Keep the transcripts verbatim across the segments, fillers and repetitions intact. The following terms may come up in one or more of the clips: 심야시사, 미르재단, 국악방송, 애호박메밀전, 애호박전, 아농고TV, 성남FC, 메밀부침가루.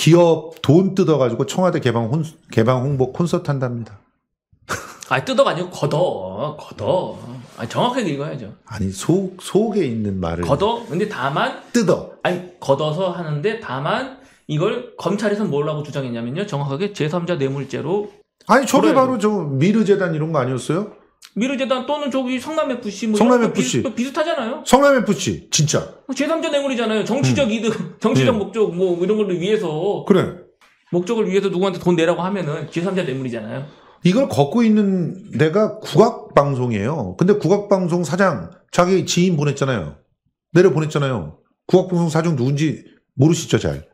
기업 돈 뜯어가지고 청와대 개방, 혼, 개방 홍보 콘서트 한답니다. 아니, 뜯어가 아니고 걷어. 걷어. 아니, 정확하게 읽어야죠. 아니, 속, 속에 있는 말을. 걷어? 근데 다만. 뜯어. 아니, 걷어서 하는데 다만 이걸 검찰에서 뭐라고 주장했냐면요. 정확하게 제삼자 뇌물죄로. 아니, 저게 바로 저 미르재단 이런 거 아니었어요? 미르재단 또는 저기 성남에프씨 뭐 성남에프씨 비슷, 비슷하잖아요. 성남에프씨 진짜 제삼자 뇌물이잖아요. 정치적 음. 이득, 정치적 예. 목적 뭐 이런 걸 위해서 그래 목적을 위해서 누구한테 돈 내라고 하면은 제삼자 뇌물이잖아요. 이걸 걷고 있는 데가 국악방송이에요. 근데 국악방송 사장 자기 지인 보냈잖아요. 내려 보냈잖아요. 국악방송 사장 누군지 모르시죠 잘.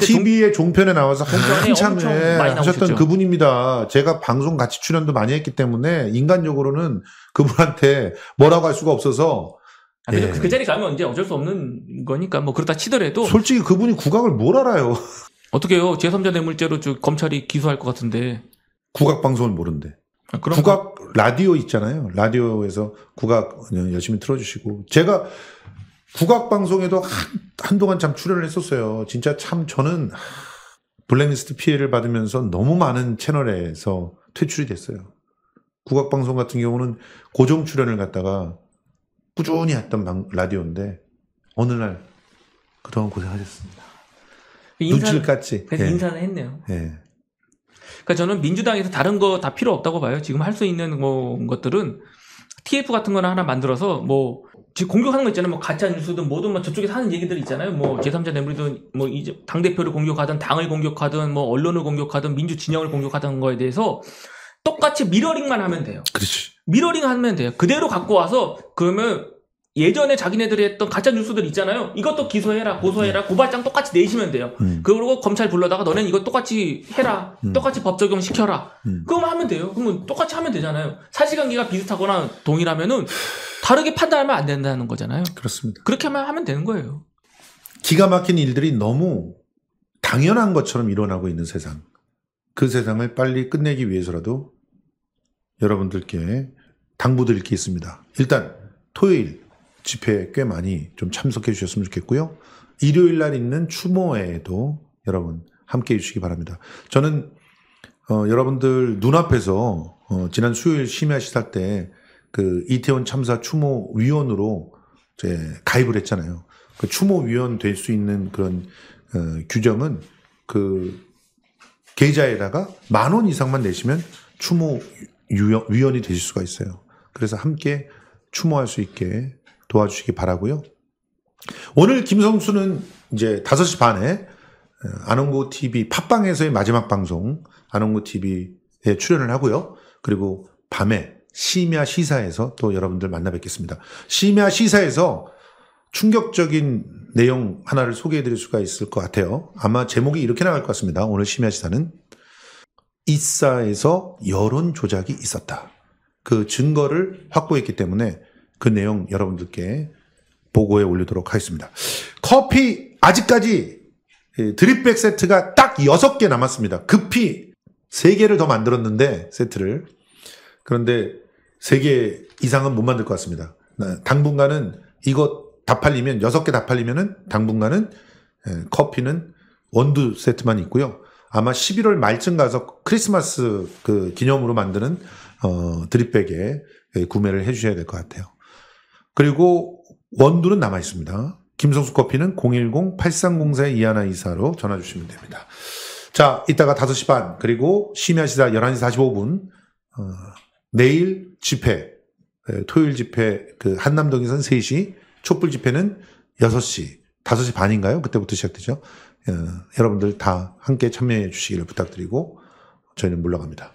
티비의 종... 종편에 나와서 한참에 하셨던 그분입니다. 제가 방송 같이 출연도 많이 했기 때문에 인간적으로는 그분한테 뭐라고 할 수가 없어서 아, 예. 그 자리 가면 이제 어쩔 수 없는 거니까 뭐 그렇다 치더라도 솔직히 그분이 국악을 뭘 알아요. 어떻게 해요. 제삼자 뇌물죄로 검찰이 기소할 것 같은데 국악방송을 모른대. 아, 국악 거... 라디오 있잖아요. 라디오에서 국악 열심히 틀어주시고 제가 국악방송에도 한동안 참 출연을 했었어요. 진짜 참 저는 블랙리스트 피해를 받으면서 너무 많은 채널에서 퇴출이 됐어요. 국악방송 같은 경우는 고정 출연을 갖다가 꾸준히 했던 방, 라디오인데 어느 날 그동안 고생하셨습니다. 눈치를 깠지. 그래서 예. 인사는 했네요. 예. 그러니까 저는 민주당에서 다른 거 다 필요 없다고 봐요. 지금 할 수 있는 뭐, 것들은 티에프 같은 거나 하나 만들어서 뭐 지금 공격하는 거 있잖아요. 뭐 가짜 뉴스든 뭐든 뭐 저쪽에서 하는 얘기들 있잖아요. 뭐 제삼자 뇌물이든 뭐 이제 당 대표를 공격하든 당을 공격하든 뭐 언론을 공격하든 민주 진영을 공격하던 거에 대해서 똑같이 미러링만 하면 돼요. 그렇지. 미러링 하면 돼요. 그대로 갖고 와서 그러면 예전에 자기네들이 했던 가짜 뉴스들 있잖아요. 이것도 기소해라, 고소해라, 네. 고발장 똑같이 내시면 돼요. 음. 그리고 검찰 불러다가 너네는 이거 똑같이 해라, 음. 똑같이 법 적용 시켜라. 음. 그거만 하면 돼요. 그러면 똑같이 하면 되잖아요. 사실관계가 비슷하거나 동일하면은 다르게 판단하면 안 된다는 거잖아요. 그렇습니다. 그렇게만 하면 되는 거예요. 기가 막힌 일들이 너무 당연한 것처럼 일어나고 있는 세상. 그 세상을 빨리 끝내기 위해서라도 여러분들께 당부드릴 게 있습니다. 일단 토요일. 집회에 꽤 많이 좀 참석해 주셨으면 좋겠고요. 일요일 날 있는 추모회에도 여러분 함께해 주시기 바랍니다. 저는 어, 여러분들 눈앞에서 어, 지난 수요일 심야시사 때 그 이태원 참사 추모위원으로 이제 가입을 했잖아요. 그 추모위원 될 수 있는 그런 어, 규정은 그 계좌에다가 만 원 이상만 내시면 추모위원이 되실 수가 있어요. 그래서 함께 추모할 수 있게 도와주시기 바라고요. 오늘 김성수는 이제 다섯 시 반에 아농고티비 팟빵에서의 마지막 방송 아농고티비에 출연을 하고요. 그리고 밤에 심야시사에서 또 여러분들 만나 뵙겠습니다. 심야시사에서 충격적인 내용 하나를 소개해드릴 수가 있을 것 같아요. 아마 제목이 이렇게 나갈 것 같습니다. 오늘 심야시사는 이사에서 여론 조작이 있었다. 그 증거를 확보했기 때문에 그 내용 여러분들께 보고해 올리도록 하겠습니다. 커피 아직까지 드립백 세트가 딱 여섯 개 남았습니다. 급히 세 개를 더 만들었는데 세트를. 그런데 세 개 이상은 못 만들 것 같습니다. 당분간은 이거 다 팔리면 여섯 개 다 팔리면은 당분간은 커피는 원두 세트만 있고요. 아마 십일월 말쯤 가서 크리스마스 그 기념으로 만드는 어, 드립백에 구매를 해주셔야 될 것 같아요. 그리고 원두는 남아있습니다. 김성수 커피는 공일공 팔삼공사 이일이사로 전화주시면 됩니다. 자, 이따가 다섯 시 반 그리고 심야시사 열한 시 사십오 분 어, 내일 집회, 토요일 집회 그 한남동에서는 세 시, 촛불 집회는 여섯 시, 다섯 시 반인가요? 그때부터 시작되죠. 어, 여러분들 다 함께 참여해 주시기를 부탁드리고 저희는 물러갑니다.